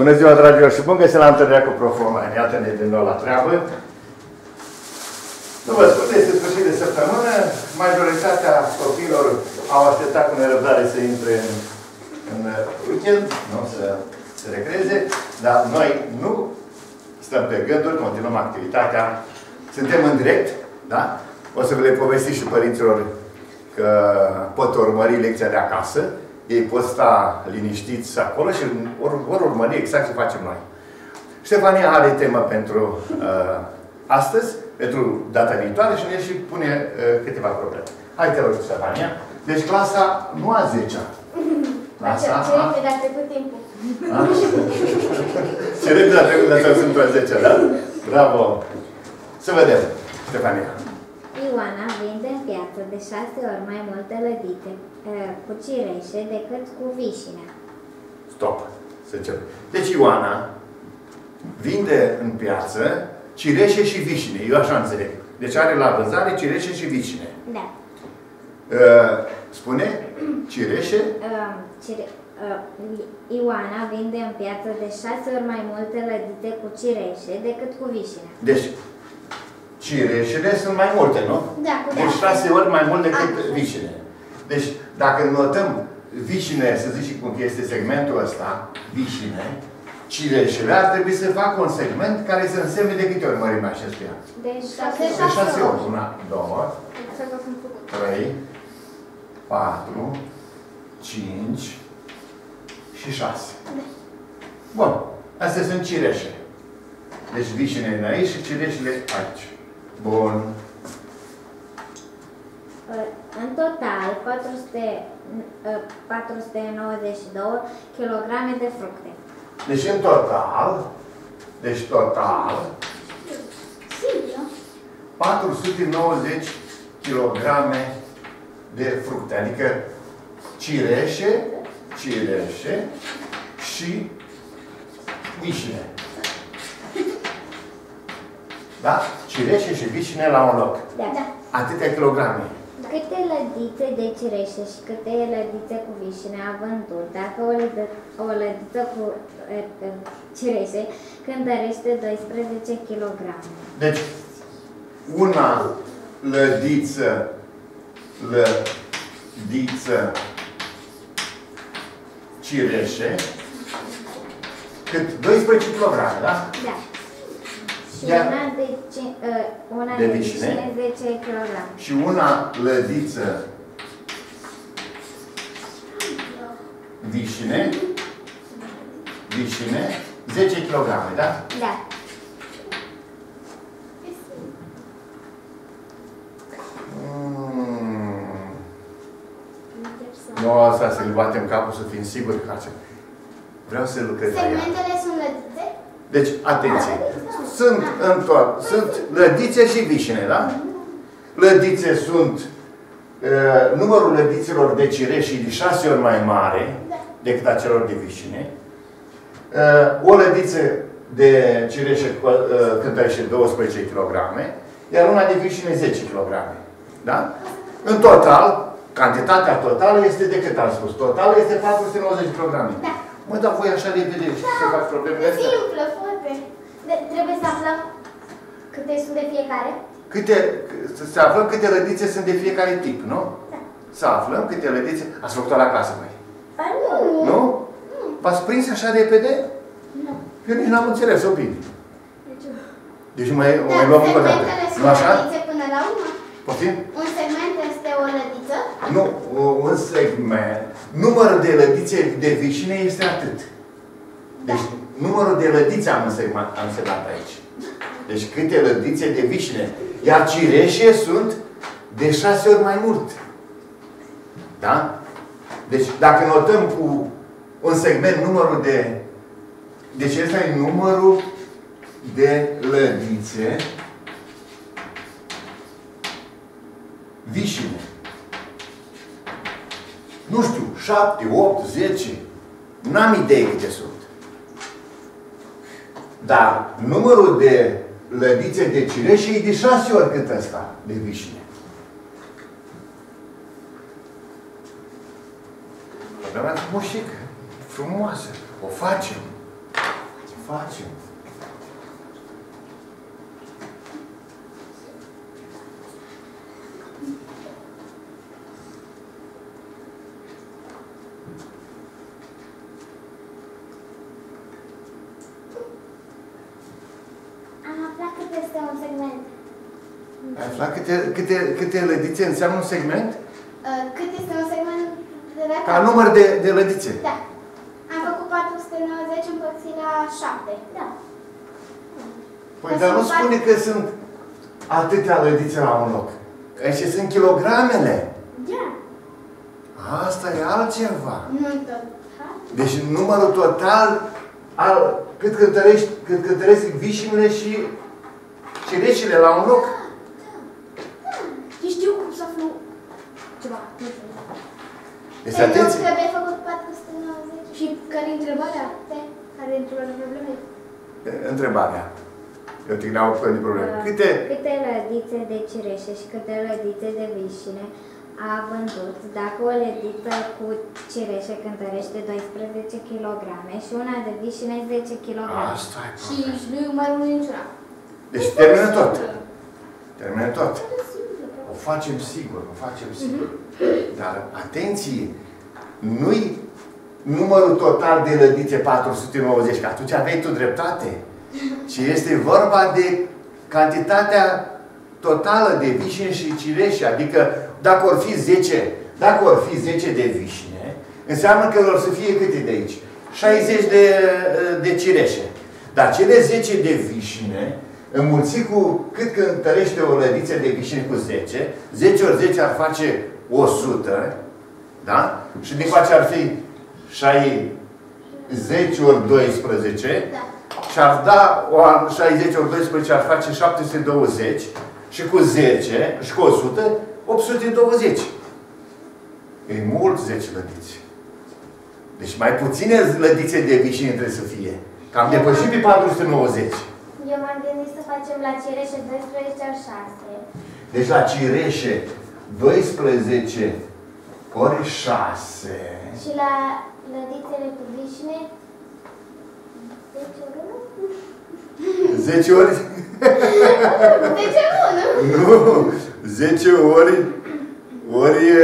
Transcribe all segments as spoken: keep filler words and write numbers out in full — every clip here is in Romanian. Bună ziua, dragilor, și bun găsit la întâlnirea cu Proforma. Iată-ne din nou la treabă. Nu vă spun, este sfârșit de săptămână. Majoritatea copiilor au așteptat cu nerăbdare să intre în, în weekend, nu să se recreze, dar noi nu stăm pe gânduri, continuăm activitatea. Suntem în direct, da? O să vă le povesti și părinților că pot urmări lecția de acasă. Ei pot sta liniștiți acolo și vor, vor urmări exact ce facem noi. Ștefania are temă pentru uh, astăzi, pentru data viitoare și ne și pune uh, câteva probleme. Hai, te rog, Ștefania. Deci clasa nu a zecea. Clasa a... Ce repede a trecut timpul. Ce repede a trecut, dar sunt a zecea, da? Bravo! Să vedem, Ștefania. Ioana vinde în piață de șase ori mai multe lădite cu cireșe decât cu vișinea. Stop! Să încep. Deci Ioana vinde în piață cireșe și vișine. Eu așa înțeleg. Deci are la vânzare cireșe și vișine. Da. Spune? Cireșe? Cire... Ioana vinde în piață de șase ori mai multe lădite cu cireșe decât cu vișinea. Deci cireșele sunt mai multe, nu? Da, cu deci șase ori mai mult decât vișine. Deci, dacă notăm vișine, să zicem cum este segmentul ăsta, vișine, cireșele ar trebui să facă un segment care să însemne de câte ori mărime acestuia. De șase ori. De șase ori. Una, două, trei, patru, cinci și șase. Bun. Astea sunt cireșe. Deci vișinele în aici și cireșele aici. Bun. În total, patru sute nouăzeci și două kilograme de fructe. Deci în total, deci total, patru sute nouăzeci kilograme de fructe. Adică cireșe, cireșe și vișine. Da? Cireșe și vișine la un loc. Da. Atâtea kilograme. Câte lădițe de cireșe și câte lădițe cu vișine a vândut? Dacă o, lădă, o lădiță cu e, cireșe cântărește doisprezece kilograme. Deci, una lădiță, lădiță cireșe, cât doisprezece kilograme, da? Da. Și Iar una de, uh, una de, de vișine, zece kilograme. Și una lădiță vișine, vișine, zece kilograme, da? Da. Mm. Nu, asta să le batem capul să fim siguri că facem. Vreau să lucrez la ea. Segmentele sunt lădițe? Deci, atenție! Sunt, în toată, sunt lădițe și vișine, da? Lădițe sunt uh, numărul lădițelor de cireșe de șase ori mai mare decât a celor de vișine. Uh, o lădiță de cireșe uh, cântărește doisprezece kilograme, iar una de vișine zece kilograme. Da? În total, cantitatea totală este de cât am spus? Totală este patru sute nouăzeci kilograme. Da. Mă, dar voi așa repede și da, să faci problemele astea? Simplă, foarte. De, trebuie să aflăm câte sunt de fiecare? Câte, să aflăm câte lădițe sunt de fiecare tip, nu? Da. Să aflăm câte lădițe... Ați făcut-o la clasă, voi? Ba nu. Nu? Nu. V-ați prins așa repede? Nu. Eu nici n-am înțeles, opinii. Deci, deci mai, da, mai luăm încă o dată. Nu așa? Lădițe până la una? Poftim? Un segment este o lădiță? Nu, un segment... Numărul de lădițe de vișine este atât. Deci, numărul de lădițe am însemnat aici. Deci, câte lădițe de vișine. Iar cireșe sunt de șase ori mai mult. Da? Deci, dacă notăm cu un segment numărul de... Deci, ăsta e numărul de lădițe vișine. Nu știu, șapte, opt, zece. N-am idee câte sunt. Dar numărul de lădițe de cireșe e de șase ori cât ăsta de vișine. Problema e frumoasă. O facem. facem. Ai aflat câte, câte, câte lădițe înseamnă un segment? Uh, cât este un segment de la... Ca număr de, de lădițe? Da. Am făcut patru sute nouăzeci împărțit la șapte. Da. Păi, că dar nu spune patru... că sunt atâtea lădițe la un loc. Și sunt kilogramele. Da. Asta e altceva. Nu total. Deci numărul total al cât cântărești, cât cântăresc vișinile și cireșile la un loc. Deci, atenție! Pentru că mi-ai făcut patru sute nouăzeci. Și care-i întrebarea? Care-i întrebarea problemei? Întrebarea. Eu te gândeam opt ani de probleme. Câte? Câte lădițe de cireșe și câte lădițe de vișine a vândut dacă o lădiță cu cireșe cântărește doisprezece kilograme și una de vișine zece kilograme. Asta e problema. Și nu e mai mult niciuna. Deci termină tot. Termină tot. O facem sigur, o facem sigur. Dar, atenție, nu-i numărul total de lădițe patru sute nouăzeci, că atunci aveai tu dreptate. Și este vorba de cantitatea totală de vișine și cireșe. Adică, dacă or fi zece, dacă or fi zece de vișine, înseamnă că vor să fie câte de aici? șaizeci de, de cireșe. Dar cele zece de vișine, înmulțit cu cât că întărește o lădiță de vișine cu zece, zece ori zece ar face o sută, da? Și din face ar fi șaizeci ori doisprezece, da. Și ar da șaizeci ori doisprezece ar face șapte sute douăzeci și cu zece și cu o sută, opt sute douăzeci. E mult zece lădiți. Deci mai puține lădițe de vișine trebuie să fie. Că am depășit pe patru sute nouăzeci. Eu m-am gândit să facem la cireșe doisprezece ori șase. Deci la cireșe doisprezece ori șase. Și la lădițele cu vișine zece ori unu? zece ori? zece ori unu? Nu! zece ori... Ori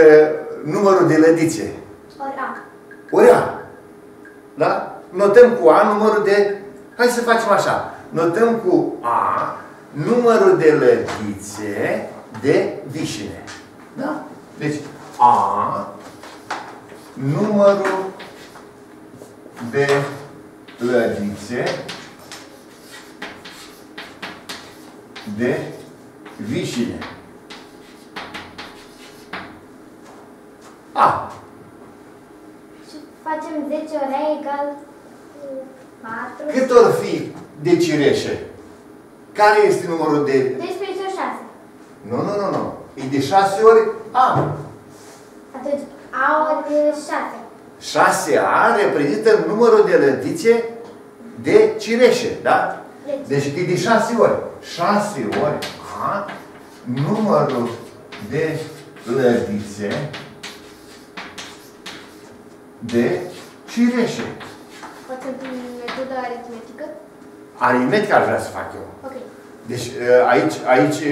numărul de lădițe. Ori A. Ori A. Da? Notăm cu A numărul de... Hai să facem așa. Notăm cu A numărul de lădițe de vișine. Da? Deci, A, numărul de lădițe de vișine. A. Și facem zece ori A egal cu patru. Cât ori fi de cireșe? Care este numărul de... doisprezece ori șase. Nu, nu, nu, nu. E de șase ori A. Atunci, A ori șase. șase A reprezintă numărul de lădițe de cireșe, da? Deci, deci e de șase ori. șase ori A, numărul de lădițe de cireșe. Poți să pui metoda aritmetică? Aritmetică ar vrea să fac eu. Ok. Deci aici, aici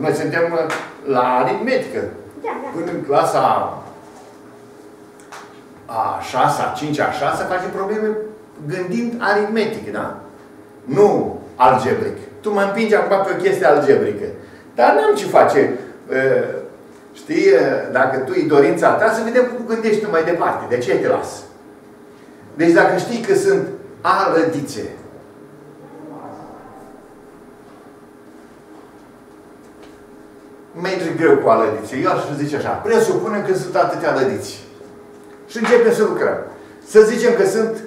noi suntem la aritmetică. Da, da. Până în clasa a șasea, a cincea, a șasea facem probleme gândind aritmetic, da? Nu algebric. Tu mă împingi acum pe o chestie algebrică. Dar n-am ce face. Știi, dacă tu e dorința ta, să vedem cum gândești tu mai departe. De ce te las? Deci dacă știi că sunt A lădițe, merge greu cu alădițe. Eu aș zice așa. Presupunem că sunt atâtea lădiți. Și începem să lucrăm. Să zicem că sunt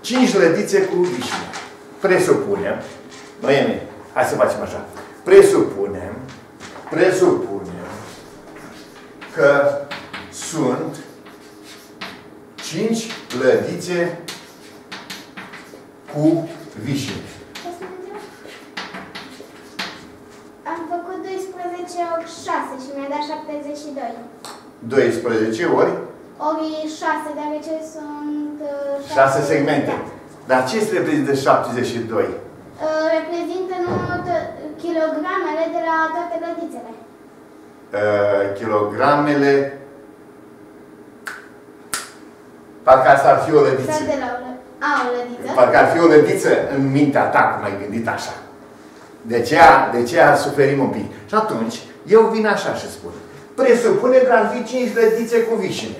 cinci lădițe cu vișine. Presupunem. Noemi, hai să facem așa. Presupunem. Presupunem că sunt cinci lădițe cu vișine. doisprezece ori șase și mi-a dat șaptezeci și doi. doisprezece ori? Ori șase, de obicei sunt șase segmente. Dar ce îți reprezintă șaptezeci și doi? Reprezintă numărul kilogramele de la toate grădițele. Uh, kilogramele... Parcă asta ar fi o lădiță. A, o lădiță. Parcă ar fi o lădiță în mintea ta, cum ai gândit așa. De aceea, de aceea suferim un pic. Și atunci, eu vin așa și spun. Presupune că ar fi cinci lădițe cu vișine.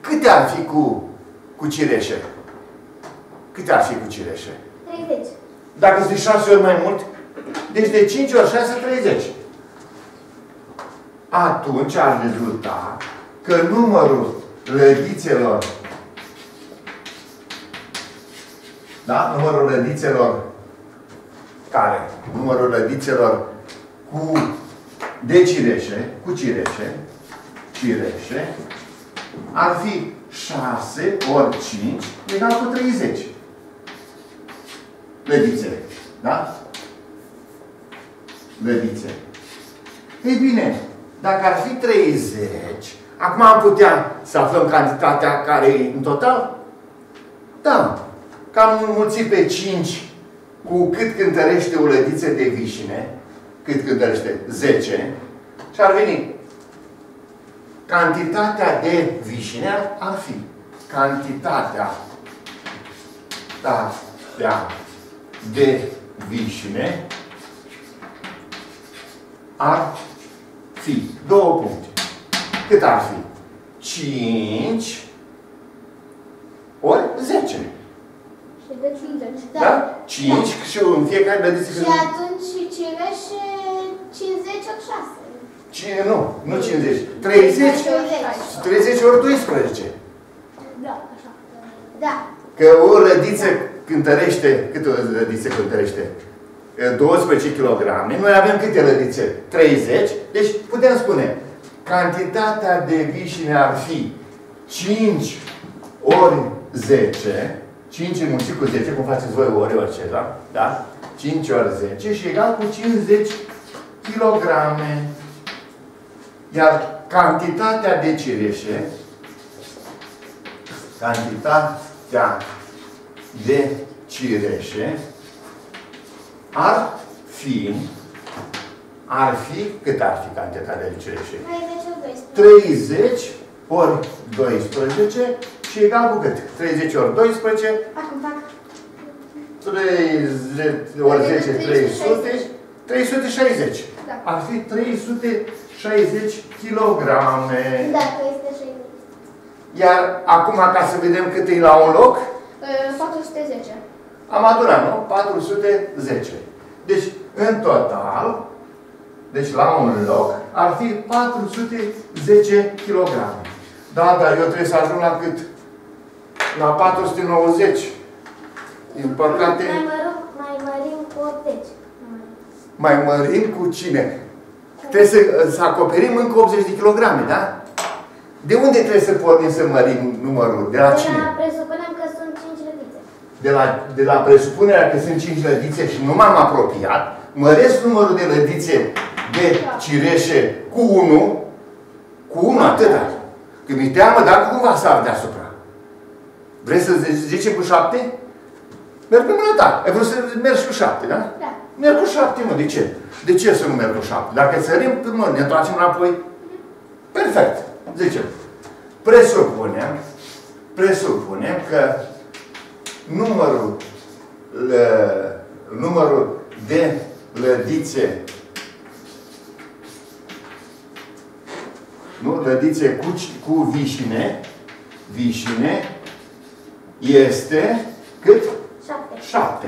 Câte ar fi cu, cu cireșe? Câte ar fi cu cireșe? treizeci. Dacă sunt șase ori mai mult, deci de cinci ori șase, treizeci. Atunci ar rezulta că numărul lădițelor, da? Numărul lădițelor care? Numărul lădițelor cu de cireșe, cu cireșe, cireșe, ar fi șase ori cinci egal cu treizeci. Lădițele, da? Lădițe. Ei bine, dacă ar fi treizeci, acum am putea să aflăm cantitatea care e în total? Da. Cam înmulțit pe cinci cu cât cântărește o lădiță de vișine, cât cântărește zece, și ar veni. Cantitatea de vișine ar fi cantitatea de vișine ar fi două puncte. Cât ar fi? cinci ori zece. Da? Da. cinci da. Și în fiecare lădiță. Și atunci și cireșe cincizeci ori șase. Nu, nu cincizeci. treizeci ori doisprezece. Da, așa. Da. Că o lădiță cântărește, cât o lădiță cântărește? doisprezece kilograme. Noi avem câte lădițe? treizeci. Deci putem spune cantitatea de vișine ar fi cinci ori zece. cinci înmulțit cu zece, cum faceți voi ori orice, da? Da? cinci ori zece și egal cu cincizeci kilograme. Iar cantitatea de cireșe, cantitatea de cireșe ar fi, ar fi, cât ar fi cantitatea de cireșe? treizeci ori doisprezece. Și egal cu cât? treizeci ori doisprezece. Acum fac. treizeci ori zece, trei sute. trei sute șaizeci. Da. Ar fi trei sute șaizeci kilograme. Da, trei sute șaizeci. Iar acum, ca să vedem cât e la un loc? patru sute zece. Am adurat, nu? patru sute zece. Deci, în total, deci la un loc, ar fi patru sute zece kilograme. Da, dar eu trebuie să ajung la cât? La patru sute nouăzeci. Din păcate... Mai, mărim, mai mărim cu optzeci. Mai mărim cu cine? Trebuie să, să acoperim încă optzeci de kilograme, da? De unde trebuie să pornim să mărim numărul? De la cine? De la presupunerea că sunt cinci lădițe. De la, de la presupunerea că sunt cinci lădițe și nu m-am apropiat, măresc numărul de lădițe de cireșe cu unu, cu unu atâta. Că mi-e teamă dacă cumva s-ar deasupra. Vrei să zicem cu șapte? Merg cu mâna ta. Ai vrut să mergi cu șapte, da? Da. Merg cu șapte, mă. De ce? De ce să nu merg cu șapte? Dacă sărim, mă, ne întoarcem înapoi. Perfect. Zicem. Presupunem, presupunem că numărul, lă, numărul de lădițe, nu? Lădițe cu, cu vișine, vișine, este cât? șapte.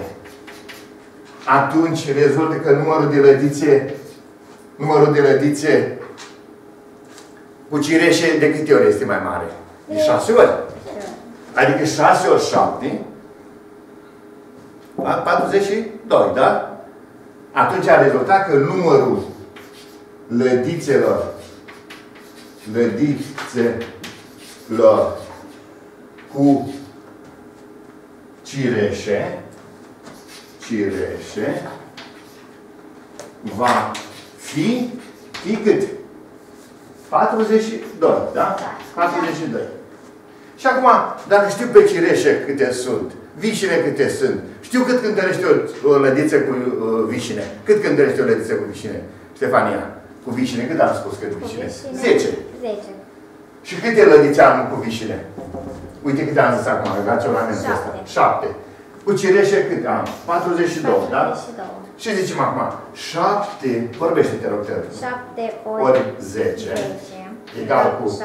Atunci rezultă că numărul de lădițe, numărul de lădițe cu cireșe de câte ori este mai mare? De șase ori. Adică șase ori șapte, patruzeci și doi, da? Atunci a rezultat că numărul lădițelor, lădițelor cu cireșe, cireșe, va fi, fi cât? patruzeci și doi, da? patruzeci și doi. Și acum, dacă știu pe cireșe câte sunt, vișine câte sunt. Știu cât cântărește o, o lădiță cu uh, vișine. Cât cântărește o lădiță cu vișine? Ștefania, cu vișine, cât am spus cât vișine? Zece. Zece. Și câte lădițe am cu vișine? Uite câte am zis acum, raționamentul ăsta. Șapte. Cu cireșe câte am? patruzeci și doi, patruzeci și doi. Da? Și zicem acum, șapte, vorbește-te, rog, te rog. șapte ori zece. Egal cu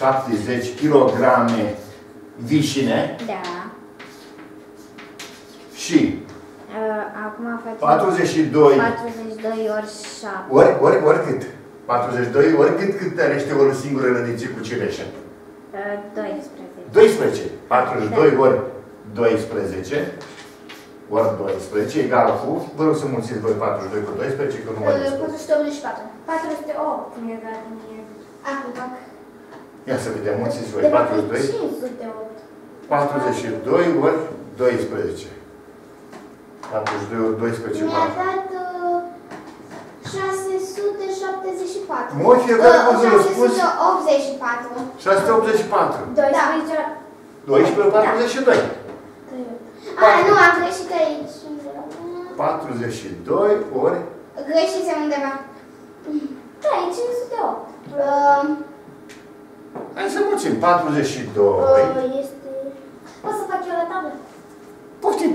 șaptezeci kg vișine. Da. Și? Acum facem patruzeci și doi. patruzeci și doi ori șapte. Ori, ori, ori cât? patruzeci și doi ori cât cântărește o singură lădiță cu cireșe? doisprezece. doisprezece. patruzeci și doi ori doisprezece. Ori doisprezece egal cu... Vă rog să mulțiți voi patruzeci și doi cu doisprezece, că nu mai este. patru sute optzeci și patru. patru sute opt. Acum. Ia să vedem, mulțiți voi. patruzeci și doi. patruzeci și doi ori doisprezece. patruzeci și doi ori doisprezece. Mi-a dat șase sute șaptezeci și patru. Mă, fiecare cum să-l spus? șase sute optzeci și patru. șase sute optzeci și patru. doisprezece ori patruzeci și doi. Ah, nu, am greșit aici. patruzeci și doi ori... Greșiți undeva. Da, e cinci sute opt. Uh, Hai să mulțim. patruzeci și doi. Uh, este... Poți să fac eu la tablă? Poftim.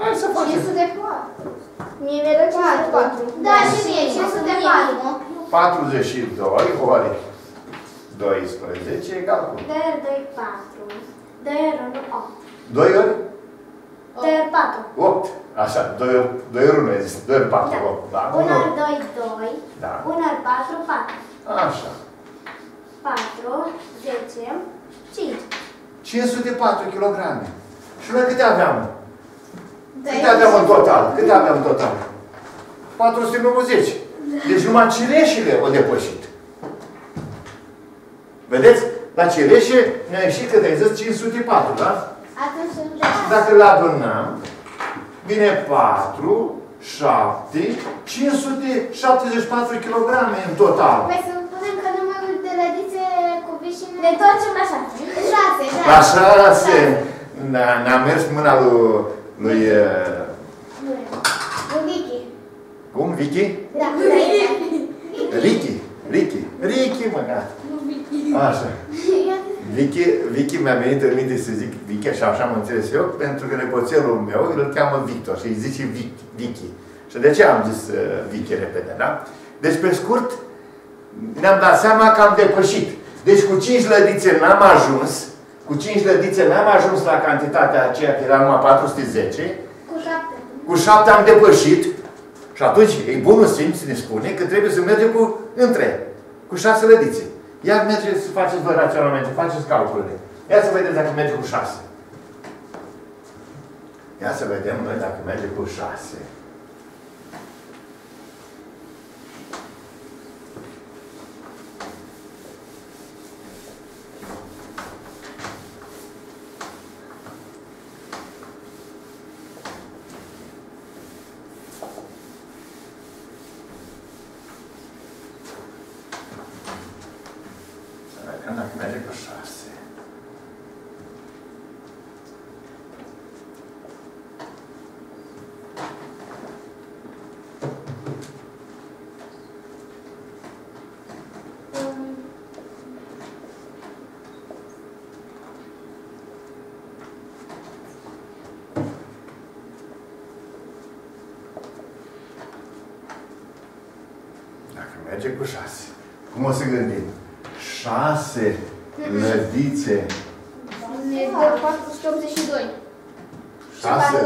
Hai să facem. cinci sute patru. Mie mi-e dat cinci sute patru. Da, și mie. cinci sute patru. patruzeci și doi ori doisprezece egal cu... doi ori patru. doi ori opt. doi ori? doi ori patru. opt. Așa, doi ori unu e zis. doi ori patru, da. opt. Da. unu ori doi, doi. Da. unu ori patru, patru. Așa. patru, zece, cinci. cinci sute patru kg. Și noi câte aveam? Câte aveam în total? Câte aveam în total? patru sute nouăzeci. Deci numai cireșile au depășit. Vedeți? La cireșe ne-a ieșit, cât ai zis, cinci sute patru, da? Dacă le adunăm, vine patru, șapte, cinci sute șaptezeci și patru kg în total. Păi să spunem că numărul de lădițe cu vișine... Ne întoarcem la șase. La șase. N-a mers mâna lui... lui... Cu Vicky. Cum? Vicky? Da. Ricky. Ricky. Ricky, mă, gata. Așa. Vicky, Vicky mi-a venit în minte să zic Vicky, așa, așa am înțeles eu, pentru că nepoțelul meu îl cheamă Victor și îi zice Vicky. Și de ce am zis uh, Vicky repede, da? Deci, pe scurt, ne-am dat seama că am depășit. Deci, cu cinci lădițe n-am ajuns, cu cinci lădițe n-am ajuns la cantitatea aceea, că era numai patru sute zece. Cu șapte. Cu șapte am depășit. Și atunci, e bunul simț, ne spune că trebuie să mergem cu între, cu șase lădițe. Iar mergeți să faceți voi raționamente, faceți calculele. Ia să vedeți dacă merge cu șase. Ia să vedem noi dacă merge cu șase. Merge cu șase. Cum o să gândim? șase lădițe. Ne dă patru sute optzeci și doi. șase?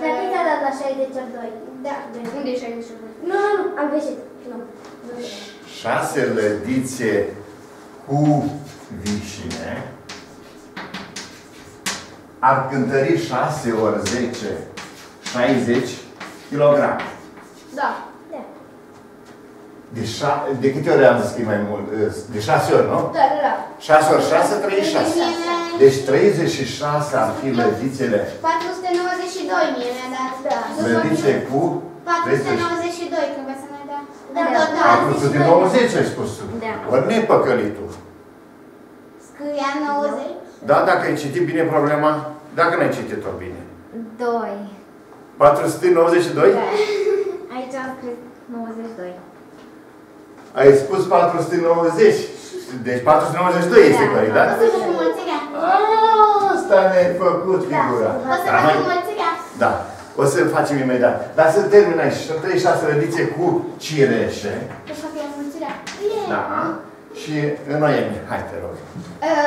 Dar cât a dat la șaizeci și doi? Da. Unde e șaizeci și doi? Nu, nu, am greșit. șase lădițe cu vișine ar cântări șase ori zece, șaizeci kg. Da. De, șa... de câte ori am zis că e mai mult? De șase ori, nu? Da, da. șase ori șase, treizeci și șase. Deci treizeci și șase ar fi lădițele. patru sute nouăzeci și doi mie mi-a dat, da. Lădițe cu? patru sute nouăzeci și doi, trebuie să ne dea. Da, da, da. patru sute nouăzeci ai spus tu. Da. Ori nu-i păcălitul. Scria nouăzeci. Da? Dacă ai citit bine problema? Dacă n-ai citit-o bine. doi. patru sute nouăzeci și doi? Da. Aici am scris nouăzeci și doi. Ai spus patru sute nouăzeci. Deci patru sute nouăzeci și doi da, este corect, da? O să facem mulțirea. Asta ne-ai făcut figura. Da. O să facem mulțirea. Da. O să facem imediat. Dar să terminai treizeci și șase rădițe cu cireșe. Deci facem mulțirea. Da. Și noi e hai, te rog.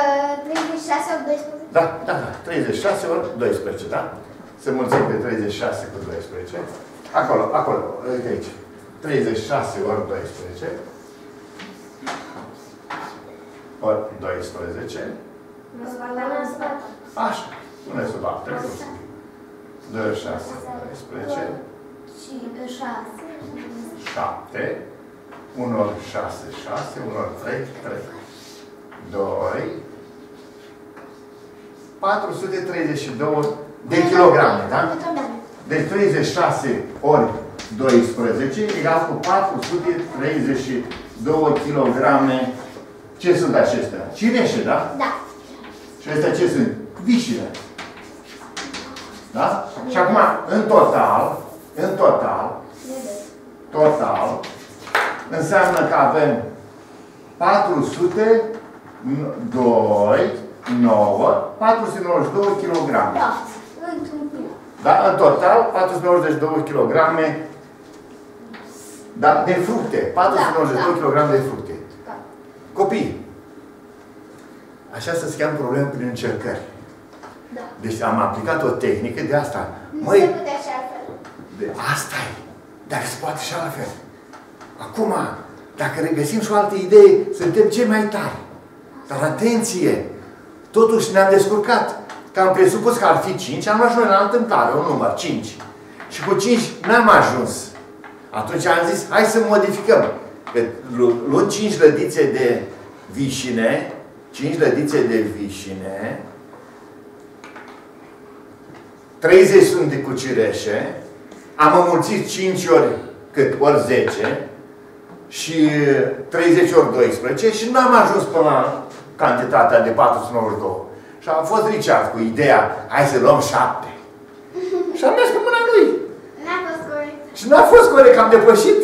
treizeci și șase ori doisprezece? Da, da, da. treizeci și șase ori doisprezece, da? Se mulțim pe treizeci și șase cu doisprezece. Acolo, acolo, aici. treizeci și șase ori doisprezece. Ori doisprezece. Nu se bate. Așa. Nu se bate. douăzeci și șase ori doisprezece. șapte. unu ori șase, șase. unu ori trei, trei. doi. patru sute treizeci și doi de kilograme, da? Deci treizeci și șase ori doisprezece egal cu patru sute treizeci și doi kilograme. Ce sunt acestea? Cireșe, da? Da. Și acestea ce sunt? Vișine. Da? Și acum, în total, în total, total, înseamnă că avem patru sute doi, nouă, patru sute nouăzeci și doi kilograme. Da. Da? În total, patru sute nouăzeci și doi kilograme da, de fructe. patru sute nouăzeci și doi kilograme da, da. de fructe. Da. Copii, așa se cheamă probleme prin încercări. Da. Deci am aplicat o tehnică de asta. Nu măi, se putea și altfel. De asta e. Dar se poate și altfel. Acum, dacă regăsim și o altă idee, suntem cei mai tari. Dar atenție! Totuși ne-am descurcat. Că am presupus că ar fi cinci, am luat și noi la întâmplare, un număr, cinci. Și cu cinci n-am ajuns. Atunci am zis, hai să modificăm. Că luăm cinci lădițe de vișine, cinci lădițe de vișine, treizeci sunt de cu cireșe, am înmulțit cinci ori cât, ori zece, și treizeci ori doisprezece și n-am ajuns până la cantitatea de patru sute nouăzeci și doi. Și a fost Richard cu ideea, hai să luăm șapte. Și am mers cu mâna lui. N-a fost corect. Și n-a fost corect, am depășit.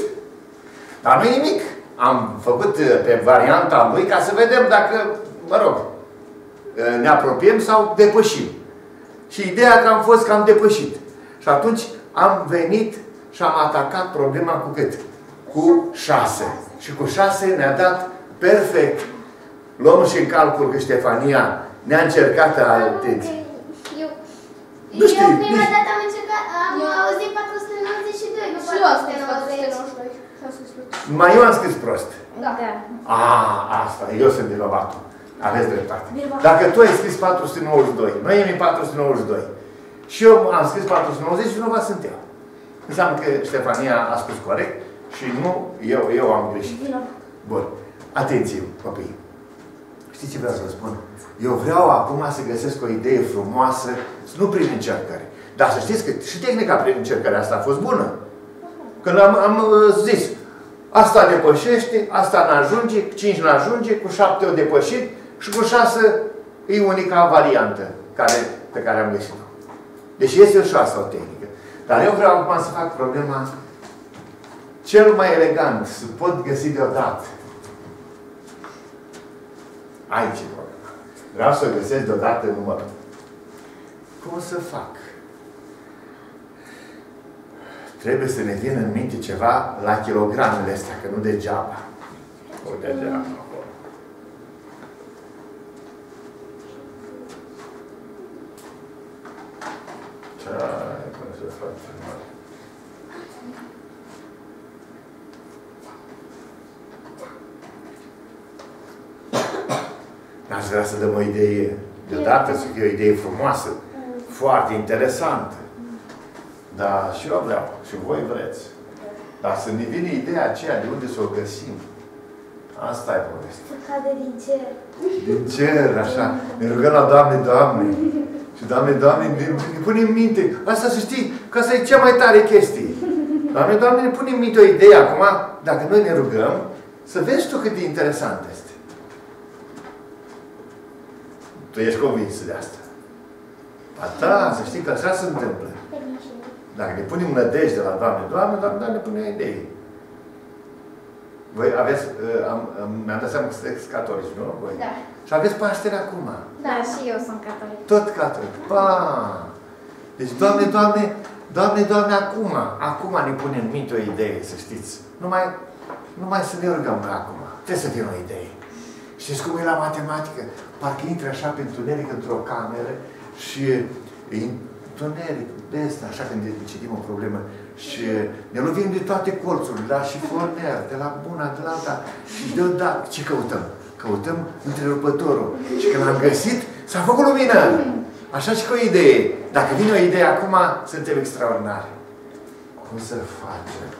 Dar nu nimic. Am făcut pe varianta lui ca să vedem dacă, mă rog, ne apropiem sau depășim. Și ideea că am fost că am depășit. Și atunci am venit și am atacat problema cu cât? Cu șase. Și cu șase ne-a dat perfect. Luăm și în calcul că Ștefania ne-a încercat atenți. Eu, eu, eu prima dată am încercat, am eu... auzit patru sute nouăzeci și doi, nu patru sute nouăzeci și doi. Mai eu am scris prost. Da. A, asta, eu sunt vinovatul. Aveți dreptate. Dacă tu ai scris patru sute nouăzeci și doi, noi am patru sute nouăzeci și doi și eu am scris patru sute nouăzeci și vinovat sunt eu. Înseamnă că Ștefania a scris corect și nu, eu, eu am greșit. Bun. Atenție, copii. Știți ce vreau să vă spun? Eu vreau acum să găsesc o idee frumoasă, nu prin încercare. Dar să știți că și tehnica prin încercare asta a fost bună. Când am, am zis, asta depășește, asta n-ajunge, cinci n-ajunge, cu șapte o depășit și cu șase e unica variantă care, pe care am găsit-o. Deci este o șase o tehnică. Dar eu vreau acum să fac problema cel mai elegant, să pot găsi deodată. Aici e problema. Vreau să găsesc deodată numărul. Cum să fac? Trebuie să ne vină în minte ceva la kilogramele astea, că nu degeaba. O degeaba. Ce ai, cum să fac numărul? Aș vrea să dăm o idee deodată, să fie o idee frumoasă, foarte interesantă. Dar și eu vreau, și voi vreți. Dar să ne vine ideea aceea de unde să o găsim. Asta e povestea. Să cadă din cer. Din cer, așa. Ne rugăm la Doamne, Doamne. Și Doamne, Doamne, ne punem în minte. Asta să știi, că asta e cea mai tare chestie. Doamne, Doamne, ne punem în minte o idee acum, dacă noi ne rugăm, să vezi tu cât de interesant este. Tu ești convins de asta. A ta, să știi că așa se întâmplă. Dacă ne punem nădejde la Doamne, Doamne, Doamne, Doamne, ne punem idei. Voi aveți, mi-am dat seama că sunteți catolici, nu? Voi. Da. Și aveți paștere acum. Da, și eu sunt catolic. Tot catolic. Pa! Deci, Doamne, Doamne, Doamne, Doamne, acum, acum ne pune în minte o idee, să știți. Numai, numai să ne rugăm acum. Trebuie să fie o idee. Știți cum e la matematică? Parcă intră așa pe întuneric într-o cameră și întuneric, de asta, așa când citim o problemă și ne lovim de toate colțurile, de la șifonier, de la buna, de la alta și deodată, ce căutăm? Căutăm întrerupătorul și când l-am găsit, s-a făcut lumină! Așa și cu o idee. Dacă vine o idee acum, suntem extraordinari. Cum să facem?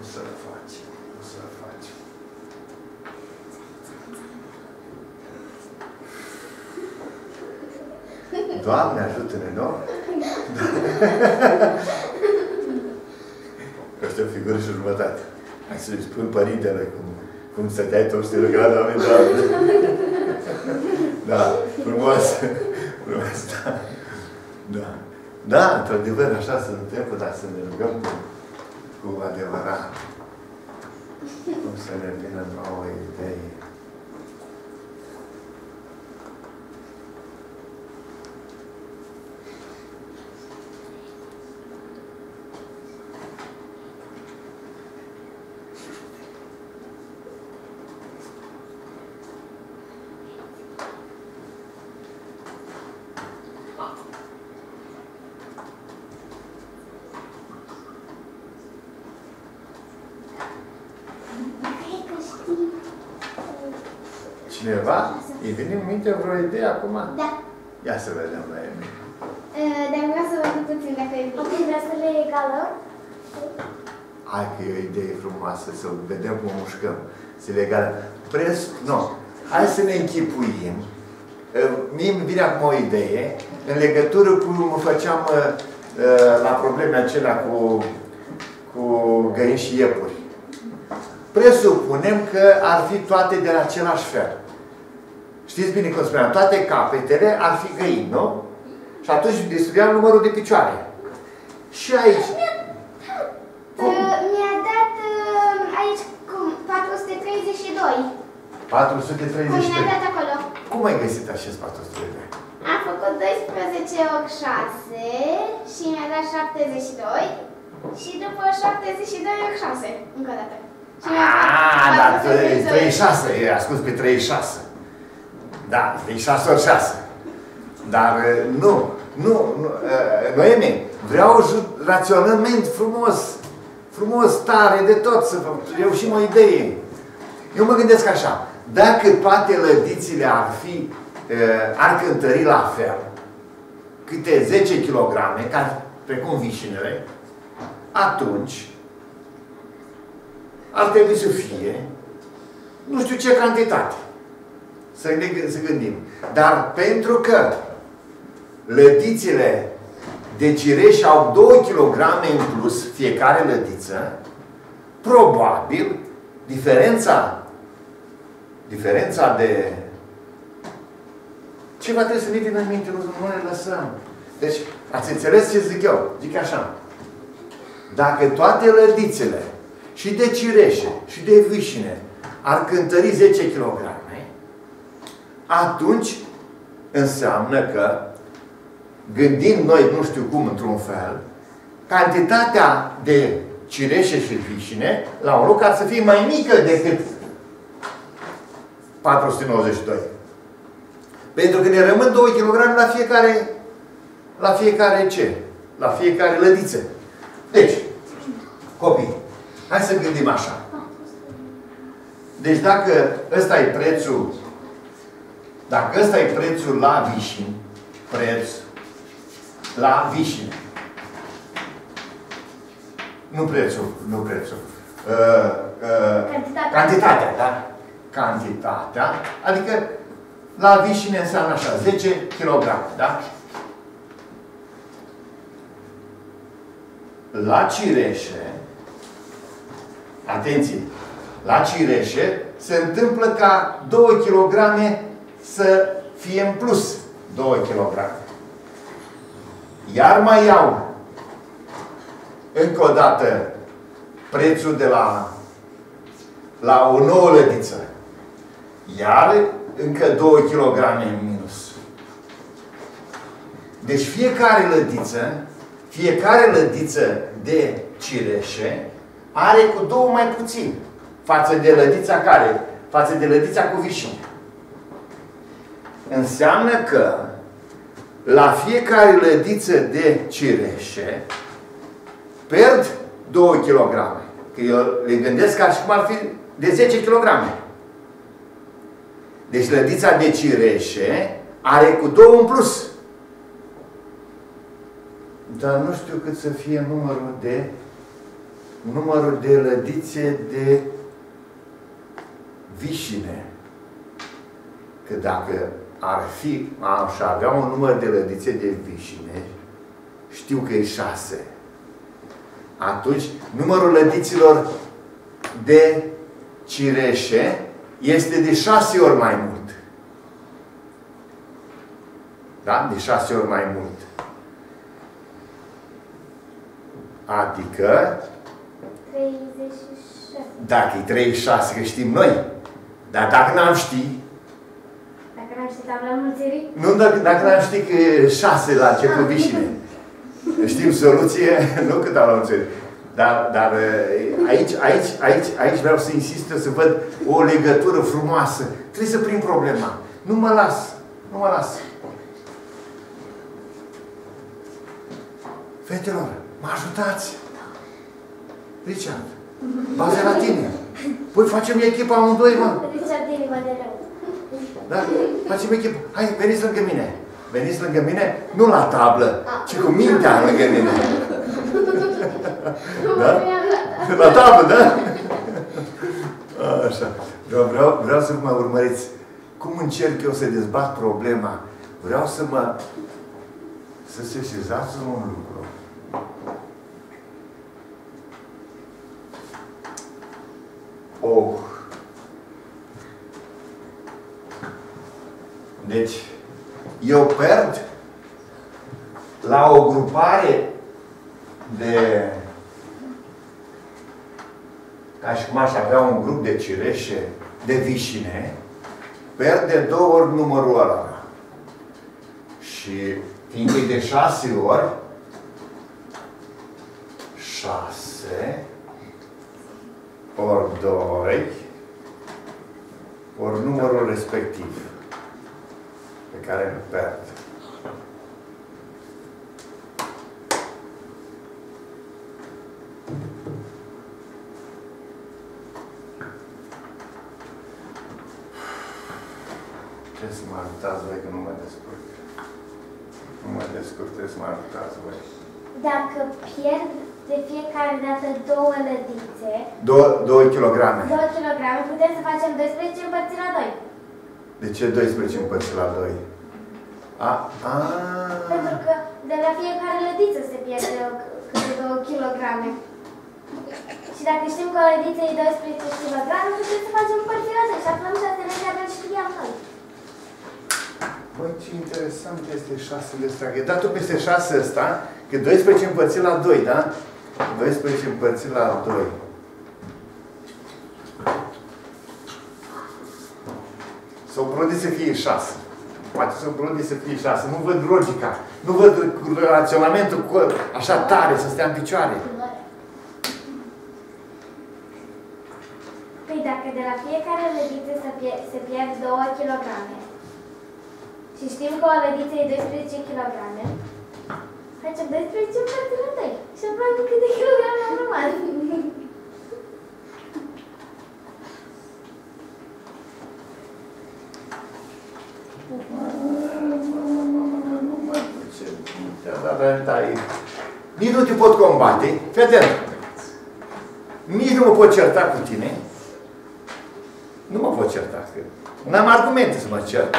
O să faci, o să faci. Doamne, ajută-ne, nu? Asta e o figură și jumătate. Hai să-i spun părintele cum, cum stăteai tot și te ruga, Doamne, Doamne. Da, frumos. Frumos, da. Da, da într-adevăr, așa se întâmplă, dar să ne rugăm cu adevărat. Cum să ne vină nouă idei. Cineva? Îi vine în minte vreo idee acum? Da. Ia să vedem la ele. Dar vreau să văd puțin dacă e bine. Ok, vreau să le egalăm? Hai că e o idee frumoasă, să vedem cum o mușcăm. Să le egalăm. Pres... Nu. Hai să ne închipuim. Mie îmi vine acum o idee. În legătură cu cum făceam la probleme acelea cu, cu găini și iepuri. Presupunem că ar fi toate de la același fel. Știți bine cum spuneam, toate capetele ar fi găini, nu? Și atunci distribuiam numărul de picioare. Și aici... Mi-a dat aici cum? patru sute treizeci și doi. patru sute treizeci și doi. Cum mi-a dat acolo? Cum ai găsit acest patru sute treizeci și doi? Am făcut doisprezece ochi șase și mi-a dat șaptezeci și doi. Și după șaptezeci și doi ochi șase. Încă o dată. Aaa, dar treizeci și șase, e ascuns pe treizeci și șase. Da, treizeci și șase ori șase. Dar nu, nu, nu, Noemi, vreau raționament frumos, frumos, tare de tot, să reușim o idee. Eu mă gândesc așa, dacă toate lădițile ar fi, ar cântări la fel, câte zece kilograme, ca precum vișinele, atunci ar trebui să fie, nu știu ce cantitate, să ne să gândim. Dar pentru că lădițele de cireș au două kilograme în plus, fiecare lădiță, probabil diferența, diferența de... Ceva trebuie să ne vină în minte, nu ne lăsăm. Deci, ați înțeles ce zic eu? Zic așa. Dacă toate lădițele și de cireșe, și de vișine, ar cântări zece kilograme, atunci înseamnă că, gândind noi nu știu cum, într-un fel, cantitatea de cireșe și vișine, la un loc, ar să fie mai mică decât patru sute nouăzeci și doi. Pentru că ne rămân două kilograme la fiecare, la fiecare ce? La fiecare lădiță. Deci, copii, hai să gândim așa. Deci dacă ăsta e prețul, dacă ăsta e prețul la vișini, preț la vișini. Nu prețul, nu prețul. Uh, uh, cantitatea. Cantitatea, da? Cantitatea. Adică la vișine înseamnă așa, zece kilograme, da? La cireșe, atenție! la cireșe, se întâmplă ca două kilograme să fie în plus două kilograme. Iar mai iau încă o dată prețul de la, la o nouă lădiță. Iar încă două kilograme în minus. Deci fiecare lădiță, fiecare lădiță de cireșe are cu două mai puțin față de lădița care? Față de lădița cu vișine. Înseamnă că la fiecare lădiță de cireșe pierd două kilograme. Că eu le gândesc ca și cum ar fi de zece kilograme. Deci lădița de cireșe are cu două în plus. Dar nu știu cât să fie numărul de numărul de lădițe de vișine. Că dacă ar fi, aș avea un număr de lădițe de vișine, știu că e șase. Atunci, numărul lădiților de cireșe este de șase ori mai mult. Da? De șase ori mai mult. Adică treizeci și șase. Dacă e treizeci și șase, că știm noi. Dar dacă n-am ști, dacă n-am ști tabla mulțirii? Nu, dacă, dacă n-am ști că e șase la ce cu vișine. Știm soluție, nu că tabla mulțirii. Dar, dar aici, aici, aici, aici vreau să insist, să văd o legătură frumoasă. Trebuie să prind problema. Nu mă las. Nu mă las. Fetelor, mă ajutați! Richard, bază la tine. Păi facem echipa amândoi, mă. Richard, din limba de rău. Da? Facem echipa. Hai, veniți lângă mine. Veniți lângă mine, nu la tablă, ci cu mintea lângă mine. Da? La tablă, da? Așa. Vreau, vreau să mă urmăriți. Cum încerc eu să dezbat problema? Vreau să mă... să se sesizați un lucru. Oh. Deci, eu pierd la o grupare de... ca și cum aș avea un grup de cireșe, de vișine, pierd de două ori numărul ăla. Și fiindcă de șase ori, șase ori doi, ori numărul respectiv pe care îl pierd. Trebuie să mă ajutați voi, că nu mă descurc. Nu mă descurc, trebuie să mă ajutați voi. Dacă pierd de fiecare dată două lădițe... două kilograme. două kilograme. Putem să facem doisprezece împărțit la doi. De ce doisprezece împărțit la doi? A, a. Pentru că de la fiecare lădiță se pierde câte două kilograme. Și dacă știm că o lădiță e doisprezece kilograme, putem să facem împărțit la doi. Și aflăm șase lădițe, atunci știam noi. Băi, ce interesant este șase ăsta. E datul peste șase ăsta, că doisprezece împărțit la doi, da? doisprezece împărțit la doi. S-o prode să fie șase. Poate s-o prode să fie șase. Nu văd logica. Nu văd raționamentul cu așa tare, să stea în picioare. Păi dacă de la fiecare lădiță se pierd două kilograme și știm că o lădiță e doisprezece kilograme, facem doisprezece împărțit la doi. Și aproape câte kilograme am rămas. Nu mai duce. Nici nu te pot combate. Fii atent. Nici nu mă pot certa cu tine. Nu mă pot certa. N-am argumente să mă cert.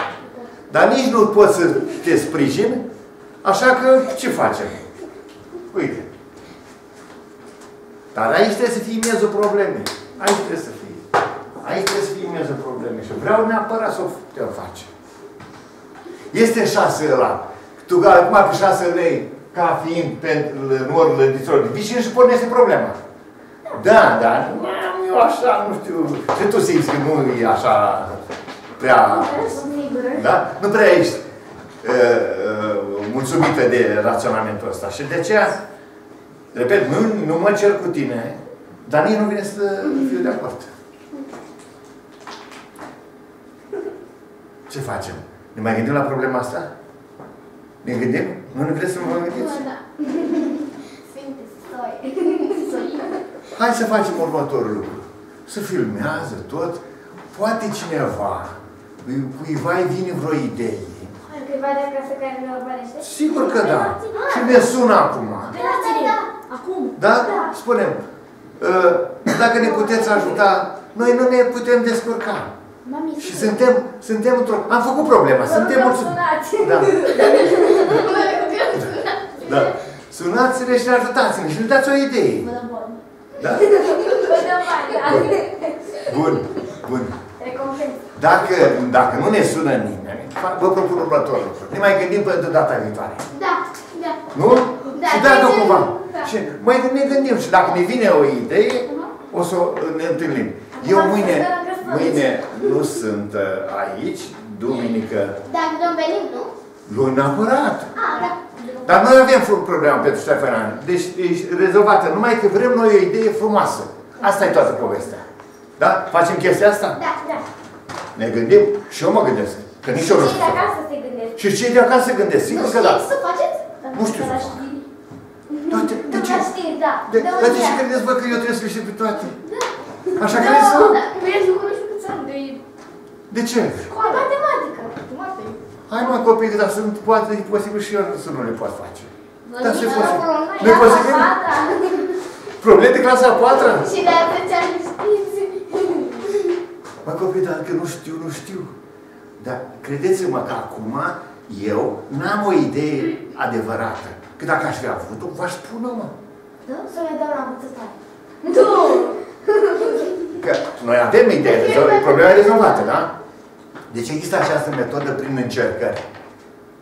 Dar nici nu pot să te sprijin. Așa că ce facem? Uite. Dar aici trebuie să fii miezul problemei. Aici trebuie să fii. Aici se filmează probleme și vreau neapărat să o putem face. Este șase ăla. Tu acum pe șase lei, ca fiind pentru numărul lădiților de vicini și pornește problema. Da, da, eu așa, nu știu, și tu simți că nu e așa prea... Da? Nu prea ești uh, uh, mulțumită de raționamentul ăsta. Și de aceea, repet, nu, nu mă cer cu tine, dar nici nu vine să fiu de acord. Ce facem? Ne mai gândim la problema asta? Ne gândim? Nu ne vreți să mă gândiți? Da, da. Hai să facem următorul lucru. Să filmează tot. Poate cineva, cuiva îi vine vreo idee. Cuiva de acasă care le urmărește? Sigur că da. Și ne sună acum. Da, da, da. Acum? Da? Spunem. Dacă ne puteți ajuta, noi nu ne putem descurca. Și suntem, suntem într-o... Am făcut problema, suntem mulțumiți. Da. Da. Sunați-le și ajutați-ne și ne dați o idee. Da? Bun. Bun. Dacă, dacă nu ne sună nimeni, vă propun următorul lucru. Ne mai gândim pentru data viitoare. Da. Da. Nu? Da. Și dacă cumva. Da. Și mai ne gândim și dacă ne vine o idee, o să ne întâlnim. Eu mâine... Mâine nu sunt aici, duminică... Dar nu venim, nu? Luni neapărat. Ah, da. Dar noi avem problema pentru Ștefania. Deci ești rezolvată. Numai că vrem noi o idee frumoasă. Asta e toată povestea. Da? Facem chestia asta? Da, da. Ne gândim? Și eu mă gândesc. Că nici eu nu știu. Și cei de acasă se gândesc. Și cei de acasă se gândesc. Nu știți să faceți? Nu știu să fac. De ce? Dar de ce credeți, bă, că eu trebuie să le știu pe toate? Așa credeți să... De ce? Cu o matematică. Hai mă copii, dar sunt poate posibil și eu să nu le pot face. Dar ce posibil? Nu-i posibil? Probleme de clasa a patra? Și de atâția nu știți. Mă copii, dar că nu știu, nu știu. Dar credeți-mă că acum eu n-am o idee adevărată. Că dacă aș fi avut-o, v-aș spune, mă. Da? Să le dau la buțătare. Nu! Că noi avem idee, problema e rezolvată, da? Deci există această metodă prin încercări.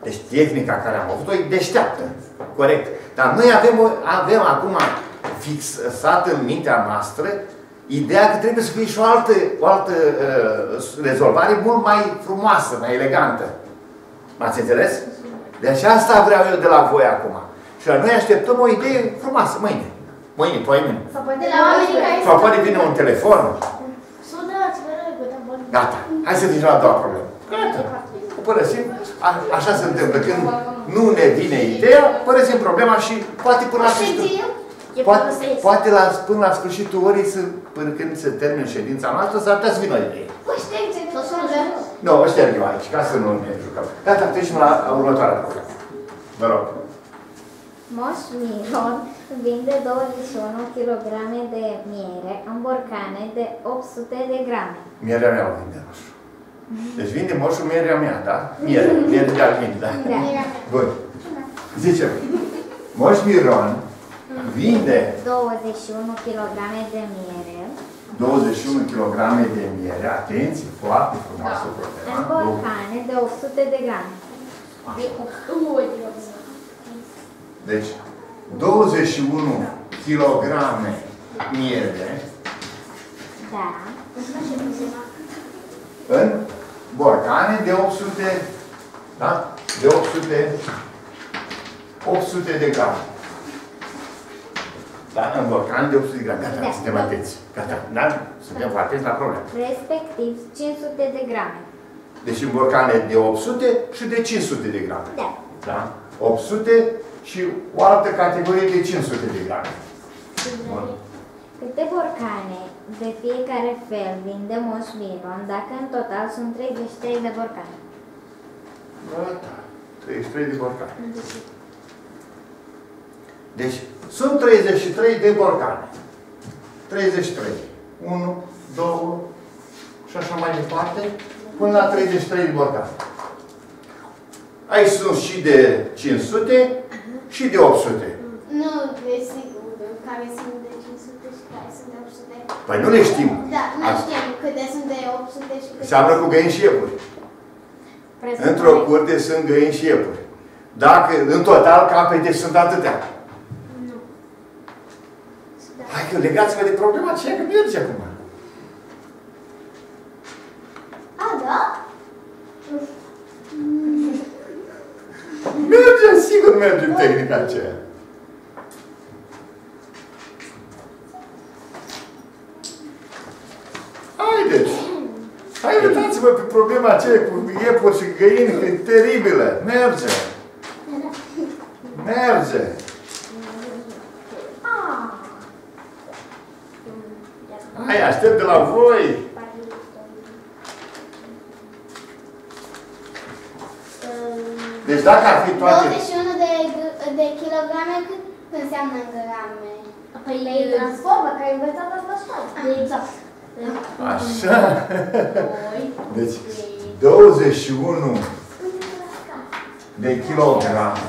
Deci tehnica care am avut-o e deșteaptă, corect. Dar noi avem, avem acum fixată în mintea noastră ideea că trebuie să fie și o altă, o altă uh, rezolvare mult mai frumoasă, mai elegantă. M-ați înțeles? Deci asta vreau eu de la voi acum. Și noi așteptăm o idee frumoasă mâine. Mâine, poimâine. Sau poate vine un telefon. Gata. Hai să trecem la a doua problemă. Gata. O părăsim. A, așa se întâmplă. Când nu ne vine ideea, părăsim problema și poate până la sfârșitul. Poate, poate la, până la sfârșitul orei, să, până când se termină ședința noastră, s-ar putea să vină o idee. O ștergem. Nu, o ștergem aici, ca să nu ne jucăm. Gata, trecem la următoarea problemă. Vă rog. Moș Miron vinde douăzeci și unu de kilograme de miere în borcane de opt sute de grame. Mierea mea o vinde moșul. Deci vinde moșul mierea mea, da? Miere, miere de almin, da? Da. Bun. Zicem. Moș Miron vinde douăzeci și unu de kilograme de miere. douăzeci și unu de kilograme de miere. Atenție, foarte frumoasă problema. În borcane de opt sute de grame. Deci, douăzeci și unu de kilograme miere, da, în borcane de opt sute, da? De opt sute, opt sute de grame. Da? În borcane de opt sute de grame. Gata, da. Suntem atenți. Gata, da? Suntem atenți la problemă. Respectiv cinci sute de grame. Deci, în borcane de opt sute și de cinci sute de grame. Da. Da? opt sute și o altă categorie de cinci sute de grame. Bun. Câte borcane de fiecare fel vinde Moș Miron, dacă în total sunt treizeci și trei de borcane? Gata. treizeci și trei de borcane. Deci, sunt treizeci și trei de borcane. treizeci și trei. unu, doi și așa mai departe, până la treizeci și trei de borcane. Aici sunt și de cinci sute și de opt sute. Nu, e sigur, care sunt de cinci sute și care sunt de opt sute. Păi nu le știm. Da, nu le știm, că câte sunt de opt sute și câte... Seamănă cu găini și iepuri. Într-o curte sunt găini și iepuri. Dacă, în total, capete sunt atâtea. Nu. Hai că legați-vă de problema aceea, că merge acum. A, da? Merge, sigur merge în tehnica aceea. Haideți! Hai, uitați-vă pe problema aceea cu iepuri și găini, că e teribilă. Merge! Merge! Hai, aștept de la voi! Deci dacă ar fi toate... douăzeci și unu de, de kilograme, cât înseamnă în grame? Păi le transformă, că ai învățat asta școală. Exact. Așa. Deci douăzeci și unu de kilograme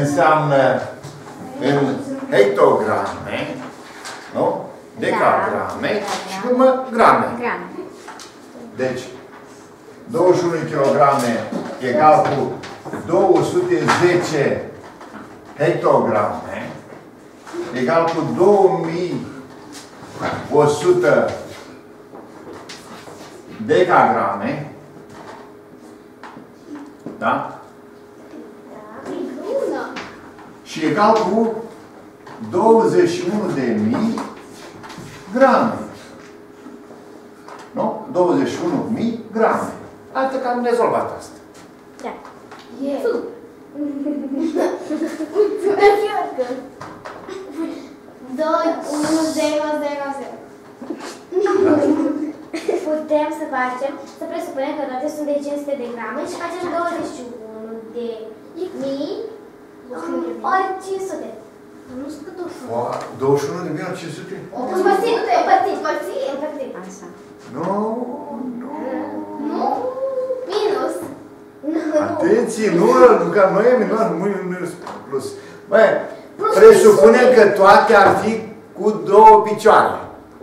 înseamnă în hectograme, nu? Decagrame și urmă grame. Deci douăzeci și unu de kilograme egal cu două sute zece hectograme egal cu două mii o sută decagrame. Da? Și egal cu douăzeci și unu de mii grame. Nu? douăzeci și unu de mii grame. Atât că am rezolvat asta. Da. Yeah. doi, unu, zero, zero, zero. Putem să facem, să presupunem că toate sunt de cinci sute de grame și facem douăzeci și unu de mii ori cinci sute. Nu sunt douăzeci și unu de mii ori cinci sute? Împărțit, împărțit, împărțit. Așa. Nu, nu. Nu? Minus. Atenție, nu, că noi e minus, nu e plus. Băi, presupunem că toate ar fi cu două picioare.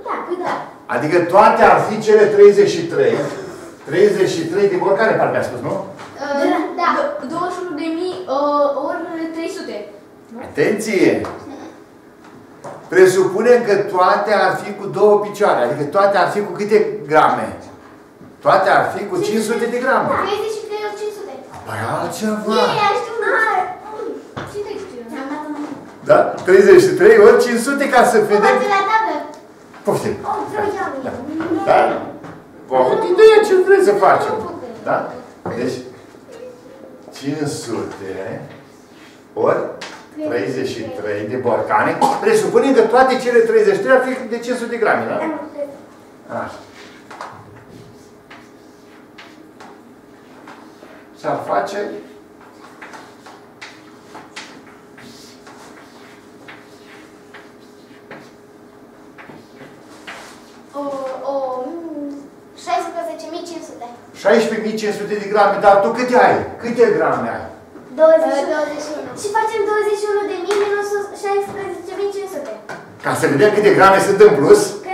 Da, da. Adică toate ar fi cele treizeci și trei. treizeci și trei din oricare parte a spus, nu? Da. douăzeci și unu de mii ori trei sute. Atenție! Presupunem că toate ar fi cu două picioare. Adică toate ar fi cu câte grame? Toate ar fi cu cinci sute de grame. treizeci și trei ori cinci sute. Păi altceva. Da? treizeci și trei ori cinci sute ca să vedem... Poftim. Da? Da? Poftim ideea ce vrei să facem. Da? Deci... cinci sute ori treizeci și trei de borcane. Presupunem că toate cele treizeci și trei ar fi de cinci sute de grame, da? Așa. S-ar face... șaisprezece mii cinci sute de grame, dar tu câte ai? Câte grame ai? douăzeci și unu. Și facem douăzeci și unu de mii minus șaisprezece mii cinci sute. Ca să vedem câte grame sunt în plus? Cât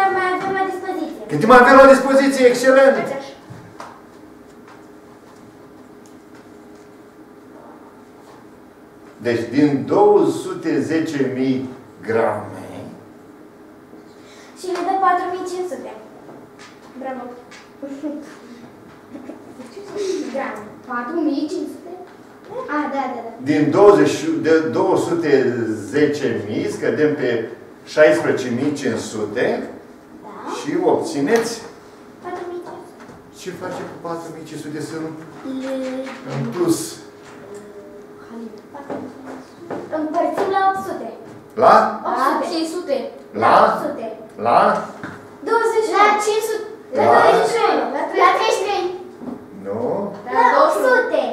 mai avem la dispoziție. Cât mai avem la dispoziție, excelent! Deci din două sute zece mii grame... Și ne dă patru mii cinci sute. Bravo! Grame. patru mii cinci sute? A, da, da, da. Din două sute zece mii scădem pe șaisprezece mii cinci sute, da. Și obțineți patru mii cinci sute. Ce face cu patru mii cinci sute să nu... În plus. Împărțim la opt sute. La? opt sute. La? opt sute. La? douăzeci. La cinci sute. La douăzeci și unu. La treizeci și trei. Nu. La două sute.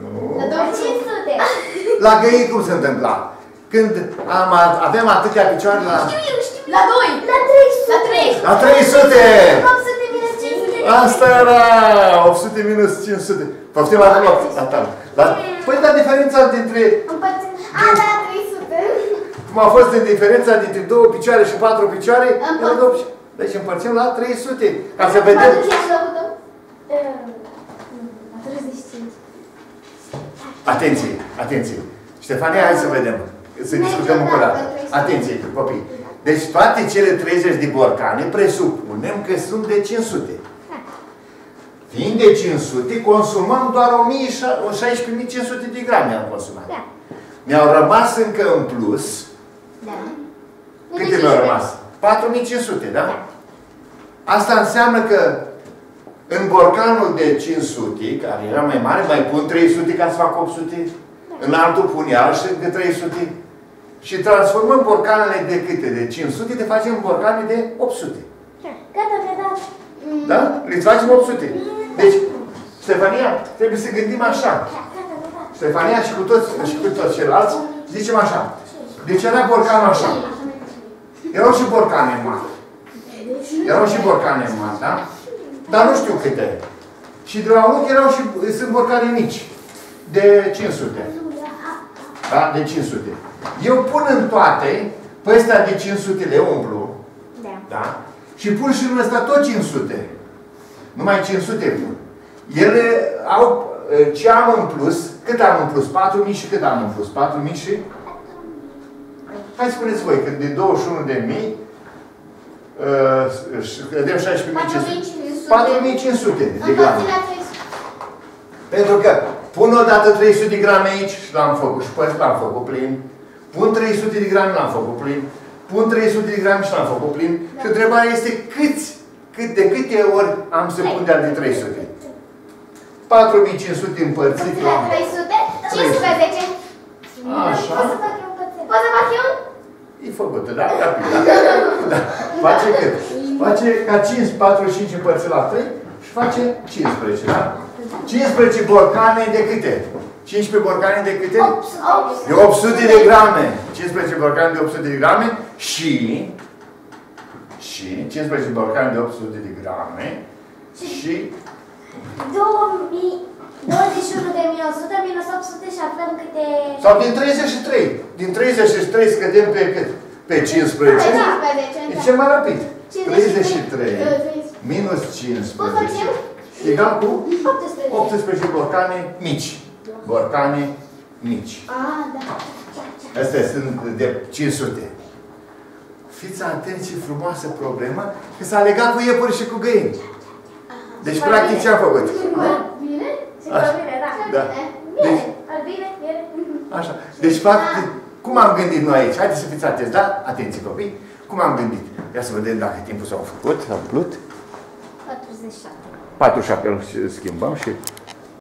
Nu. La cinci sute. La găini cum se întâmpla? Când am, avem atâtea picioare la... Știu eu, știu eu. La doi. La trei sute. La trei sute. opt sute minus cinci sute. Asta era. opt sute minus cinci sute. Poftim la opt sute. Păi, dar diferența dintre... A, da, trei sute. Cum a fost în diferența dintre două picioare și patru picioare? Era două picioare. Deci împărțim la trei sute. Ca să vedem... Atenție, atenție. Ștefania, hai să vedem. Să discutăm încă o dată. Atenție, copii. Deci toate cele treizeci de borcane presupunem că sunt de cinci sute. Fiind de cinci sute, consumăm doar o mie șaisprezece mii cinci sute de grame am consumat. Da. Mi-au rămas încă în plus. Da. Câte mi-au rămas? patru mii cinci sute, da? Da? Asta înseamnă că în borcanul de cinci sute, care era mai mare, mai pun trei sute ca să fac opt sute. Da. În altul pun iarăși de trei sute. Și transformăm borcanele de câte? De cinci sute, de facem borcane de opt sute. Da. Gata, gata. Da? Le facem opt sute. Deci, Ștefania, trebuie să gândim așa. Ștefania și cu toți, și cu toți ceilalți, zicem așa. Deci era borcanul așa. Erau și borcane mari. Erau și borcane mari, da? Dar nu știu câte. Și de la loc erau și, sunt borcane mici. De cinci sute. Da? De cinci sute. Eu pun în toate, pe ăsta de cinci sute le umplu. Da? Da? Și pun și în ăsta tot cinci sute. Numai cinci sute pun. Ele au ce am în plus, cât am în plus? patru mii și cât am în plus? patru mii și... Hai spuneți voi, că de douăzeci și unu de mii cădem șaisprezece mii cinci sute. patru mii cinci sute de grame. Pentru că pun odată trei sute de grame aici și l-am făcut. Și pe l-am făcut plin. Pun trei sute de grame, l-am făcut plin. Pun trei sute de grame și l-am făcut plin. Da. Și întrebarea este câți, cât de câte ori am să pun de-al de trei sute? patru mii cinci sute împărțit la... trei sute, cincisprezece. Așa. Poți să fac eu? E făcută, da? Rapid, da? Da. Face cât? Face ca cinci, patruzeci și cinci împărțit la trei și face cincisprezece, da? cincisprezece borcane de câte? cincisprezece borcane de câte? De opt sute de grame. cincisprezece borcane de opt sute de grame și... Și... cincisprezece borcane de opt sute de grame și... douăzeci și unu de mii o sută minus opt sute și aflăm câte... Sau din treizeci și trei. Din treizeci și trei scădem pe cât? Pe cincisprezece. Pe cincisprezece. E cel mai rapid. treizeci și trei minus cincisprezece. Egal cu optsprezece borcane mici. Borcane mici. Ah, da. Astea sunt de cinci sute. Fiți atenți, ce frumoasă problemă, că s-a legat cu iepuri și cu găini. Deci, practic, ce-am făcut? Bine? Da. Deci, așa. Deci, practic, cum am gândit noi aici? Haideți să fiți atenți, da? Atenție, copii. Cum am gândit? Ia să vedem dacă timpul s-a făcut. S-a umplut. patruzeci și șapte. patruzeci și șapte. Schimbăm și...